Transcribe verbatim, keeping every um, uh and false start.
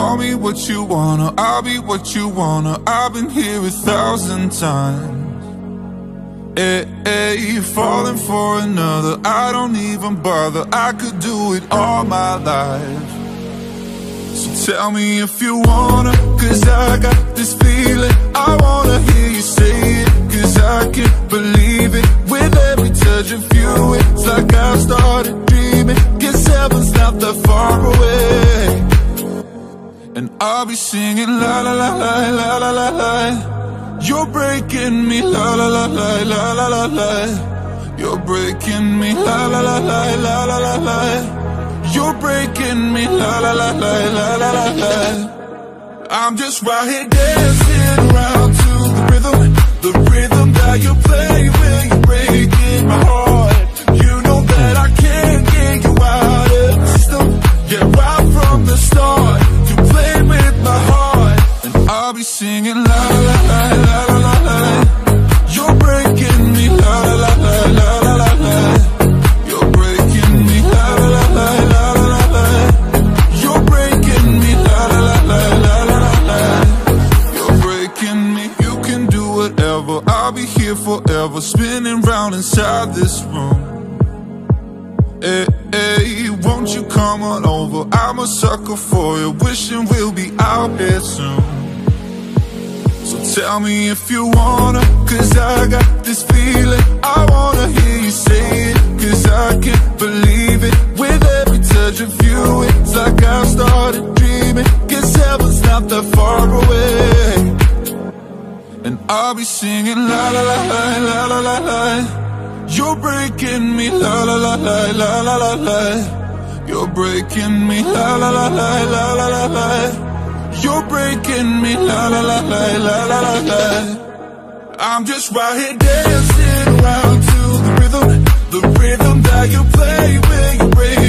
Call me what you wanna, I'll be what you wanna. I've been here a thousand times. Hey, hey, falling for another, I don't even bother. I could do it all my life. So tell me if you wanna, cause I got this feeling. I wanna hear you say it, cause I can't believe it. With every touch of you, it's like I've started dreaming. Guess heaven's not that far away. And I'll be singing la la la la la la la la. You're breaking me la la la la la la la la. You're breaking me la la la la la la la la. You're breaking me la la la la la la la la. I'm just right here dancing around to the rhythm, the rhythm that you play when you're breaking my heart. You know that I can't get you out of the system. Yeah, right from the start. My heart, and I'll be singing la la la la la la la. You're breaking me la la la la la la la. You're breaking me la la la la la la la. You're breaking me la la la la la la la. You're breaking me. You can do whatever. I'll be here forever, spinning round inside this room. Hey, hey, won't you come on over? I'm a sucker for you, wishing we'll be out here soon. So tell me if you wanna, cause I got this feeling. I wanna hear you say it, cause I can't believe it. With every touch of you, it's like I've started dreaming. Guess heaven's not that far away. And I'll be singing la la la la la la la la. You're breaking me la la la la la la la la. You're breaking me la la la la la la la la. You're breaking me la la la la la la la la. I'm just right here dancing around to the rhythm, the rhythm that you play when you break.